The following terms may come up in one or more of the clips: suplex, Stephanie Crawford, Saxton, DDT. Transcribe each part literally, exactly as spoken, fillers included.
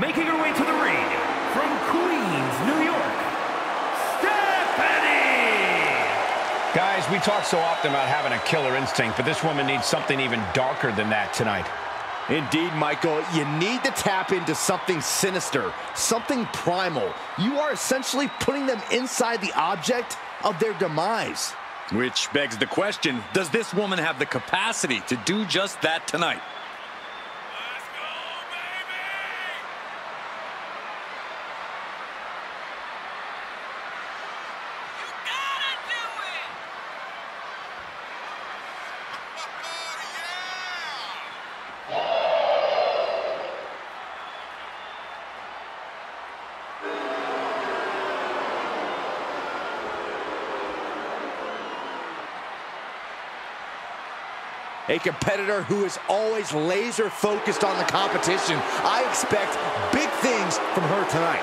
Making her way to the ring from Queens, New York, Stephanie! Guys, we talk so often about having a killer instinct, but this woman needs something even darker than that tonight. Indeed, Michael, you need to tap into something sinister, something primal. You are essentially putting them inside the object of their demise. Which begs the question, does this woman have the capacity to do just that tonight? A competitor who is always laser focused on the competition. I expect big things from her tonight.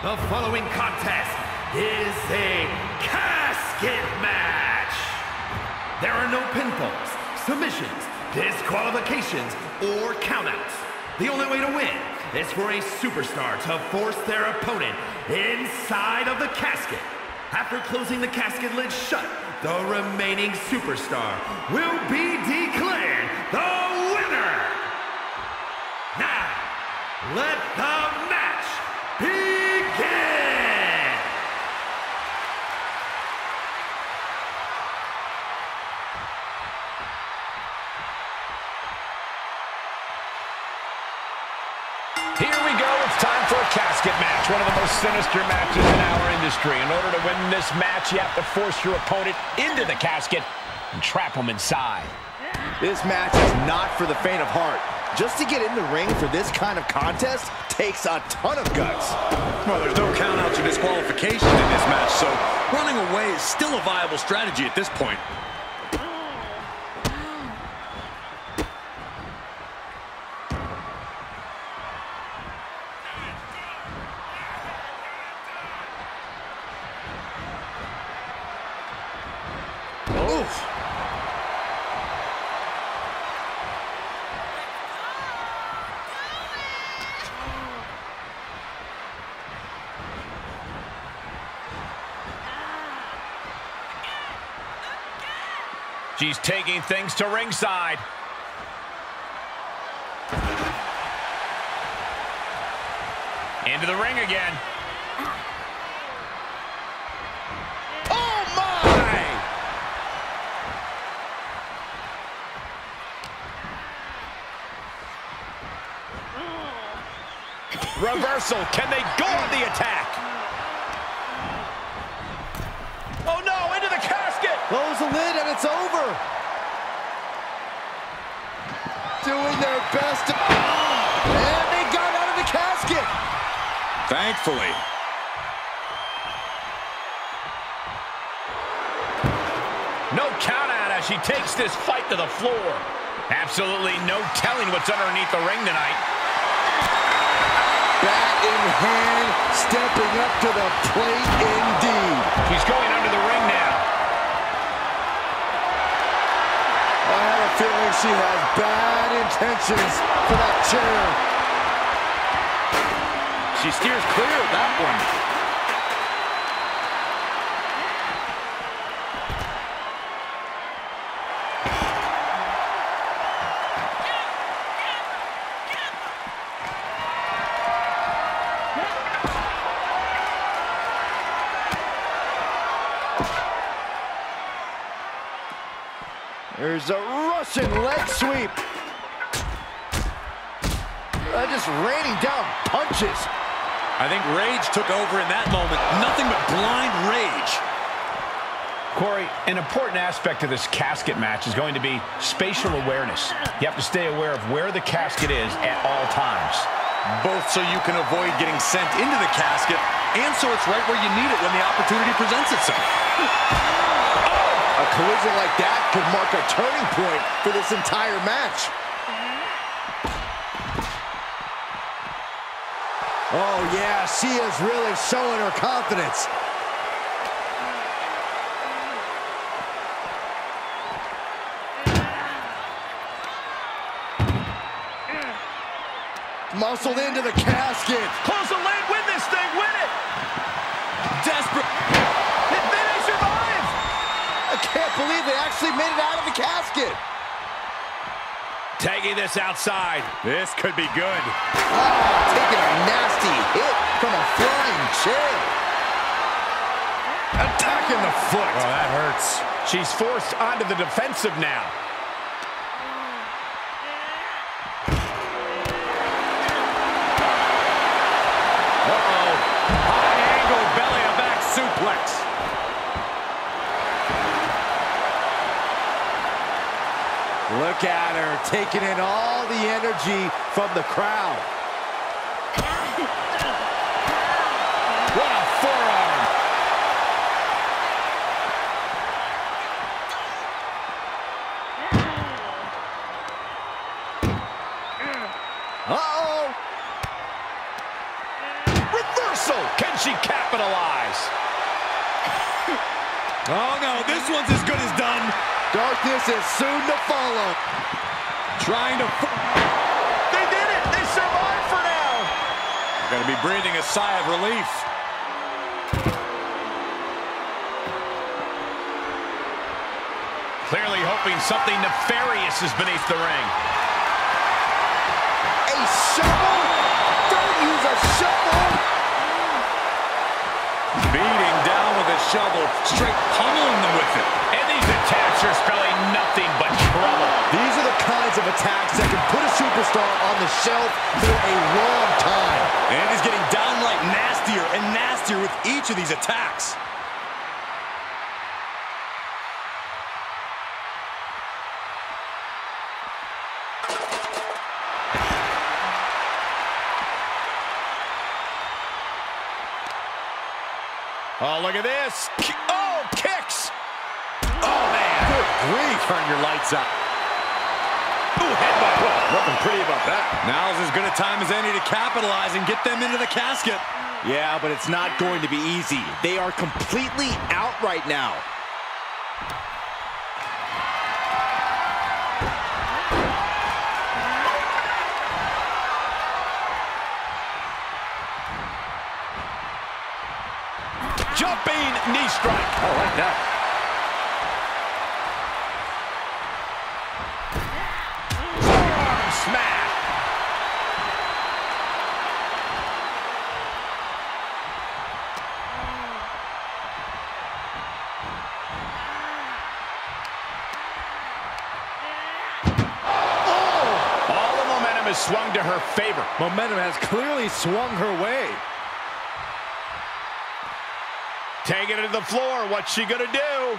The following contest is a casket match. There are no pinfalls, submissions, disqualifications, or countouts. The only way to win is for a superstar to force their opponent inside of the casket. After closing the casket lid shut, the remaining superstar will be declared the winner. Now, let the match begin. Casket match, one of the most sinister matches in our industry. In order to win this match, you have to force your opponent into the casket and trap him inside. This match is not for the faint of heart. Just to get in the ring for this kind of contest takes a ton of guts. Well, there's no countouts or disqualification in this match, so running away is still a viable strategy at this point. She's taking things to ringside. Into the ring again. Oh, my! Reversal. Can they go on the attack? Oh, no, into the casket. Close the lid and it's over. Doing their best to... Oh, and they got out of the casket. Thankfully. No count out as she takes this fight to the floor. Absolutely no telling what's underneath the ring tonight. Bat in hand, stepping up to the plate indeed. She's going under the ring now. I have a feeling she has bad intentions for that chair. She steers clear of that one. There's a Russian leg sweep. Uh, just raining down punches. I think rage took over in that moment. Nothing but blind rage. Corey, an important aspect of this casket match is going to be spatial awareness. You have to stay aware of where the casket is at all times. Both so you can avoid getting sent into the casket and so it's right where you need it when the opportunity presents itself. A collision like that could mark a turning point for this entire match. Oh, yeah, she is really showing her confidence. Muscled into the casket. Close the lane, win this thing, win it! Desperate. Can't believe they actually made it out of the casket. Tagging this outside. This could be good. Oh, taking a nasty hit from a flying chair. Attacking the foot. Oh, that hurts. She's forced onto the defensive now. Uh-oh. High angle belly to back suplex. Look at her, taking in all the energy from the crowd. What a forearm. Uh-oh. Reversal. Can she capitalize? Oh, no, this one's as good as done. Darkness is soon to follow. Trying to... They did it! They survived for now! Got to be breathing a sigh of relief. Clearly hoping something nefarious is beneath the ring. A shovel! Don't use a shovel! Beating down with a shovel, straight pummeling them with it. Attacks are spelling nothing but trouble. These are the kinds of attacks that can put a superstar on the shelf for a long time. And he's getting downright nastier and nastier with each of these attacks. Oh, look at this. Oh, kicks. Three, turn your lights out. Ooh, headbutt. Nothing pretty about that. Now's as good a time as any to capitalize and get them into the casket. Yeah, but it's not going to be easy. They are completely out right now. Jumping knee strike. I like that. momentum has swung to her favor. Momentum has clearly swung her way. Taking it to the floor. What's she gonna do?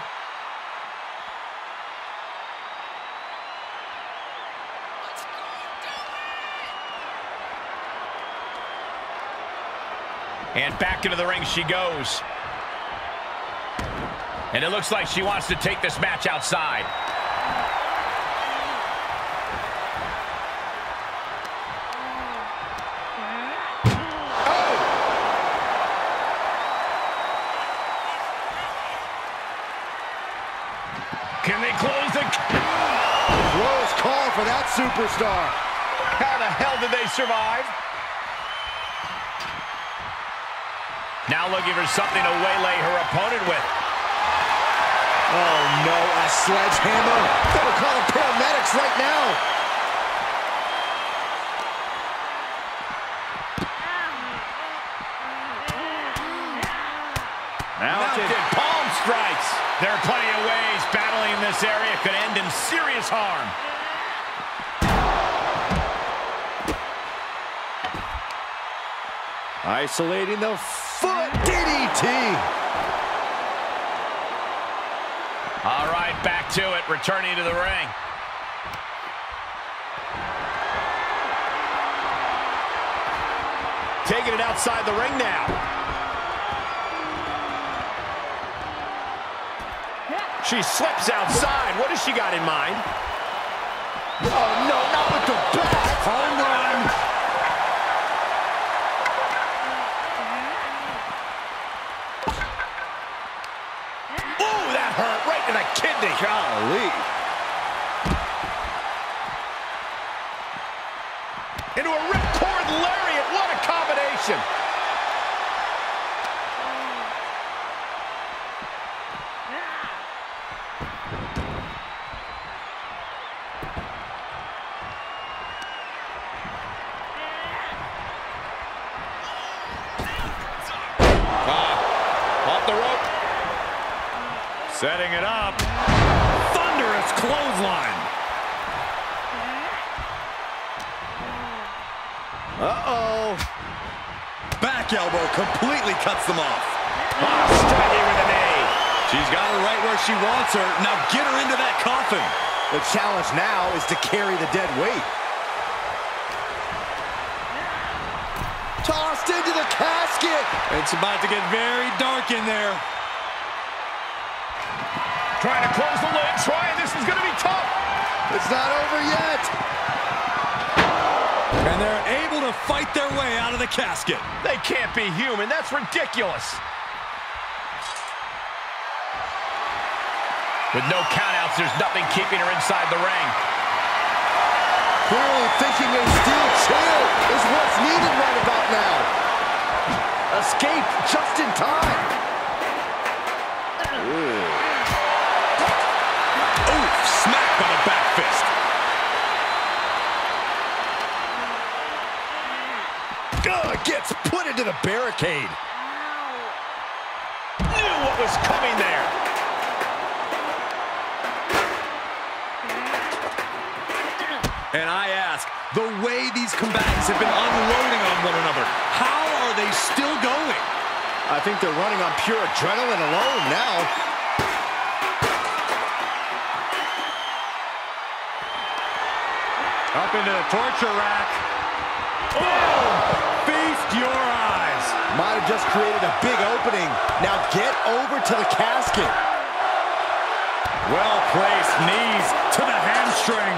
And back into the ring she goes. And it looks like she wants to take this match outside. Oh! Can they close the... Close call for that superstar. How the hell did they survive? Now looking for something to waylay her opponent with. Oh, no, a sledgehammer. Better call the paramedics right now. Mounted. Mounted palm strikes. There are plenty of ways battling in this area could end in serious harm. Isolating the foot, D D T. All right, back to it, returning to the ring. Taking it outside the ring now. She slips outside. What has she got in mind? Oh, no, not with the back. Home run. Kidney. Golly. Into a ripcord lariat. What a combination. Ah, off the rope. Setting it up. Thunderous clothesline. Uh-oh. Back elbow completely cuts them off. Oh, striking with an A. She's got her right where she wants her. Now get her into that coffin. The challenge now is to carry the dead weight. Tossed into the casket. It's about to get very dark in there. Trying to close the lid, trying, this is gonna be tough. It's not over yet. And they're able to fight their way out of the casket. They can't be human, that's ridiculous. With no countouts, there's nothing keeping her inside the ring. Clearly thinking a steel chair is what's needed right about now. Escape just in time. Ooh. Smack by the back fist. Ugh, gets put into the barricade. Ow. Knew what was coming there. And I ask, the way these combatants have been unloading on one another, how are they still going? I think they're running on pure adrenaline alone now. Up into the torture rack. Oh! Feast your eyes. Might have just created a big opening. Now get over to the casket. Well-placed knees to the hamstring.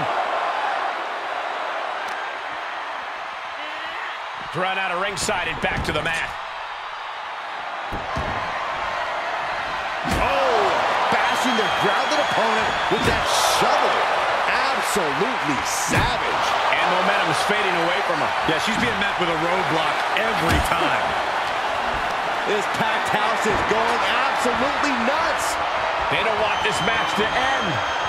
Thrown out of ringside and back to the mat. Oh! Bashing their grounded opponent with that shovel. Absolutely savage. And momentum is fading away from her. Yeah, she's being met with a roadblock every time. This packed house is going absolutely nuts. They don't want this match to end.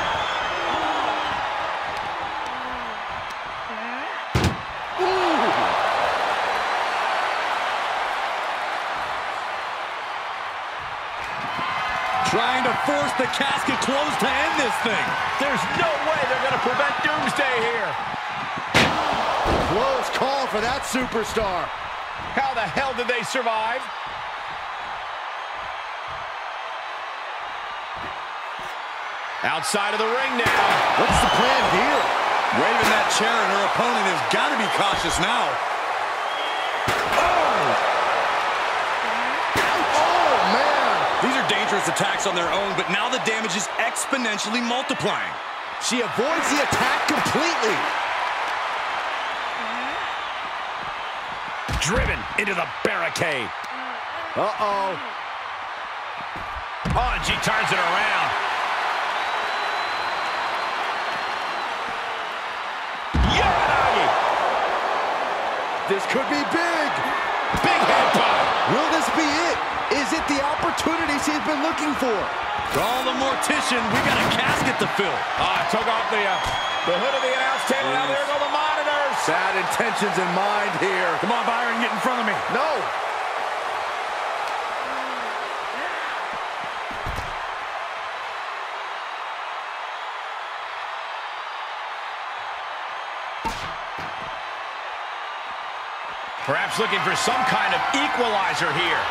Trying to force the casket closed to end this thing. There's no way they're going to prevent Doomsday here. call for that superstar. How the hell did they survive? Outside of the ring now. What's the plan here? Waving that chair, and her opponent has got to be cautious now. Attacks on their own, but now the damage is exponentially multiplying. She avoids the attack completely. Driven into the barricade. Uh-oh. Oh, and she turns it around. Yamanagi! This could be big. Big headbutt. Will this be it? Is it the opportunities he's been looking for? Call the mortician. We got a casket to fill. Ah, uh, took off the uh, the hood of the announce table. Now there go the monitors. Sad intentions in mind here. Come on, Byron, get in front of me. No. Perhaps looking for some kind of equalizer here.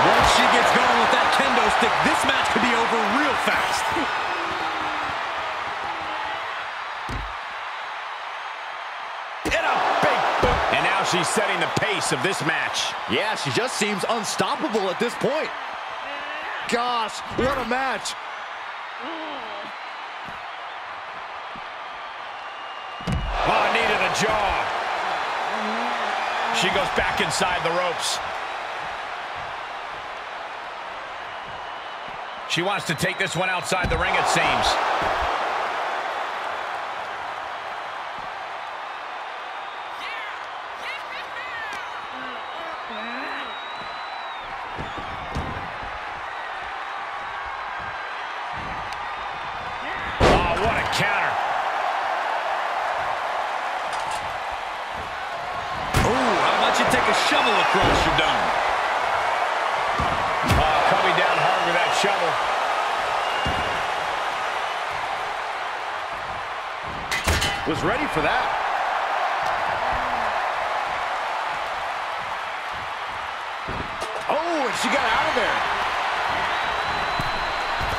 Once she gets going with that kendo stick, this match could be over real fast. And a big boot. And now she's setting the pace of this match. Yeah, she just seems unstoppable at this point. Gosh, what a match. Oh, knee to the jaw. She goes back inside the ropes. She wants to take this one outside the ring, it seems. Oh, what a counter. Ooh, I'll let you take a shovel across your dome. Shovel. Was ready for that. Oh, and she got out of there.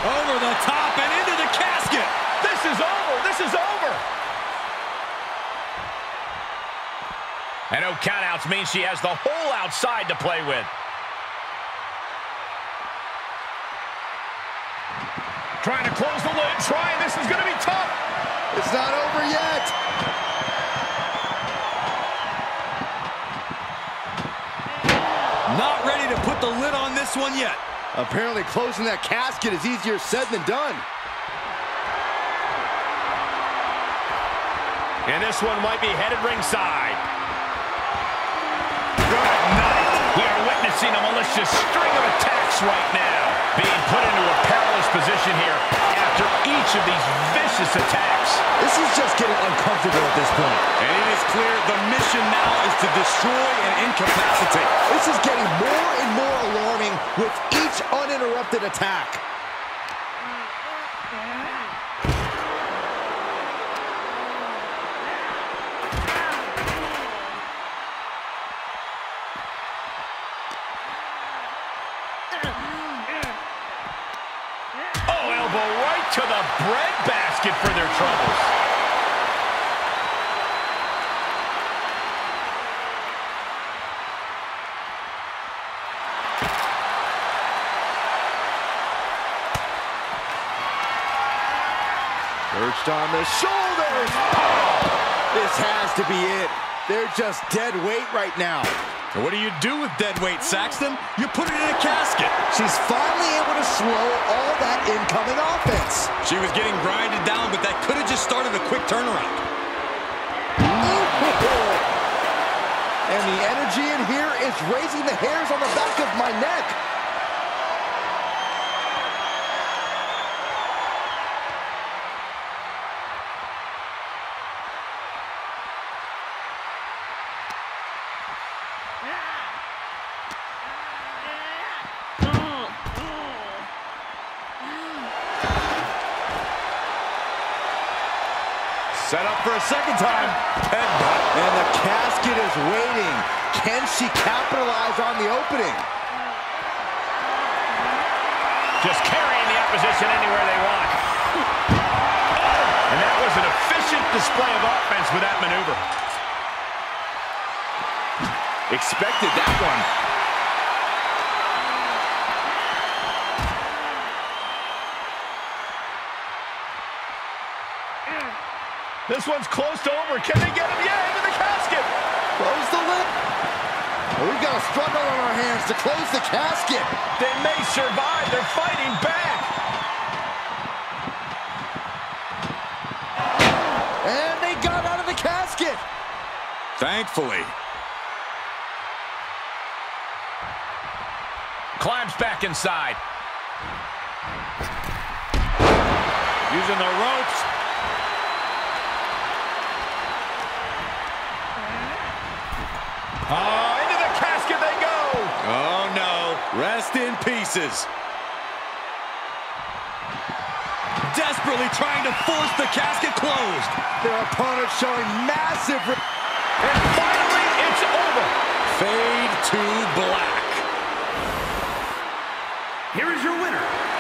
Over the top and into the casket. This is over. This is over. And no countouts means she has the whole outside to play with. Trying to close the lid, trying, this is gonna be tough. It's not over yet. Not ready to put the lid on this one yet. Apparently closing that casket is easier said than done. And this one might be headed ringside. Good night. We are witnessing a malicious string of attacks right now. Being put into a perilous position here after each of these vicious attacks. This is just getting uncomfortable at this point. And it is clear the mission now is to destroy and incapacitate. This is getting more and more alarming with each uninterrupted attack. To the breadbasket for their troubles. Perched on the shoulders. Oh, this has to be it. They're just dead weight right now. What do you do with dead weight, Saxton? You put it in a casket. She's finally able to slow all that incoming offense. She was getting grinded down, but that could have just started a quick turnaround. Ooh. And the energy in here is raising the hairs on the back of my neck. Set up for a second time. And the casket is waiting. Can she capitalize on the opening? Just carrying the opposition anywhere they want. And that was an efficient display of offense with that maneuver. Expected that one. This one's close to over. Can they get him? Yeah, into the casket. Close the lid. Well, we've got a struggle on our hands to close the casket. They may survive. They're fighting back. And they got out of the casket. Thankfully. Climbs back inside. Using the ropes. Oh, into the casket they go! Oh, no. Rest in pieces. Desperately trying to force the casket closed. Their opponent showing massive... And finally, it's over. Fade to black. Here is your winner.